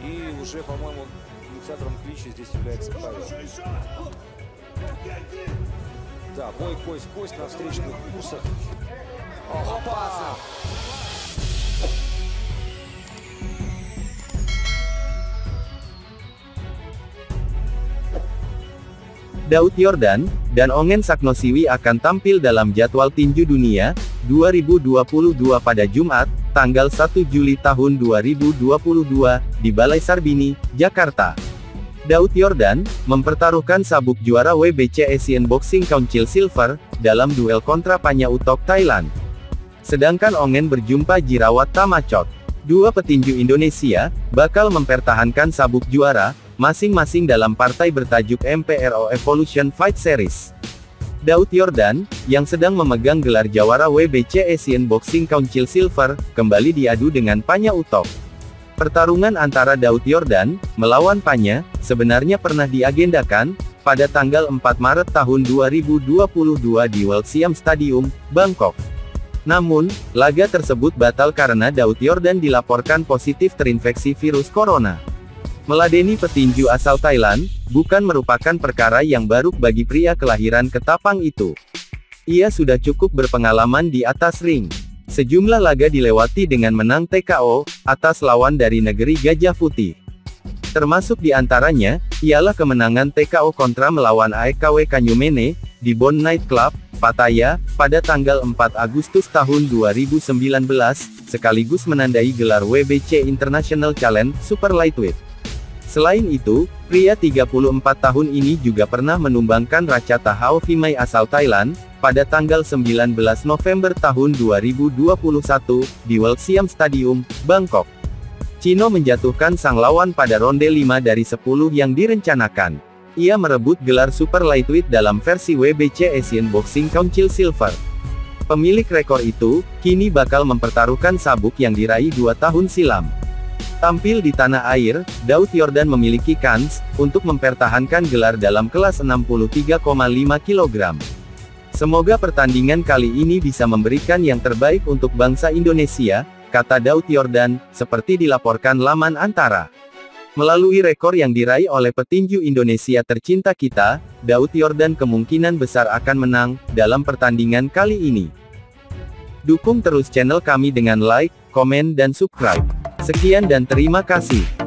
И уже, по-моему, инициатором клича здесь является Павел. Да, бой кость-кость на встречных курсах. Опасно! Daud Yordan dan Ongen Saknosiwi akan tampil dalam jadwal tinju dunia 2022 pada Jumat, tanggal 1 Juli tahun 2022, di Balai Sarbini, Jakarta. Daud Yordan mempertaruhkan sabuk juara WBC Asian Boxing Council Silver dalam duel kontra Panya Uthok Thailand. Sedangkan Ongen berjumpa Jirawat Tamachot. Dua petinju Indonesia bakal mempertahankan sabuk juara masing-masing dalam partai bertajuk MPRO Evolution Fight Series. Daud Yordan, yang sedang memegang gelar jawara WBC Asian Boxing Council Silver, kembali diadu dengan Panya Uthok. Pertarungan antara Daud Yordan melawan Panya sebenarnya pernah diagendakan pada tanggal 4 Maret tahun 2022 di World Siam Stadium, Bangkok. Namun, laga tersebut batal karena Daud Yordan dilaporkan positif terinfeksi virus corona. Meladeni petinju asal Thailand bukan merupakan perkara yang baru bagi pria kelahiran Ketapang itu. Ia sudah cukup berpengalaman di atas ring. Sejumlah laga dilewati dengan menang TKO atas lawan dari negeri Gajah Putih. Termasuk di antaranya ialah kemenangan TKO kontra melawan AKW Kanyumene di Bond Night Club, Pattaya, pada tanggal 4 Agustus tahun 2019, sekaligus menandai gelar WBC International Challenge Super Lightweight. Selain itu, pria 34 tahun ini juga pernah menumbangkan Racha Thao Fimai asal Thailand, pada tanggal 19 November tahun 2021, di World Siam Stadium, Bangkok. Cino menjatuhkan sang lawan pada ronde 5 dari 10 yang direncanakan. Ia merebut gelar Super Lightweight dalam versi WBC Asian Boxing Council Silver. Pemilik rekor itu, kini bakal mempertaruhkan sabuk yang diraih 2 tahun silam. Tampil di tanah air, Daud Yordan memiliki kans untuk mempertahankan gelar dalam kelas 63,5 kg. Semoga pertandingan kali ini bisa memberikan yang terbaik untuk bangsa Indonesia, kata Daud Yordan, seperti dilaporkan laman Antara. Melalui rekor yang diraih oleh petinju Indonesia tercinta kita, Daud Yordan kemungkinan besar akan menang dalam pertandingan kali ini. Dukung terus channel kami dengan like, komen dan subscribe. Sekian dan terima kasih.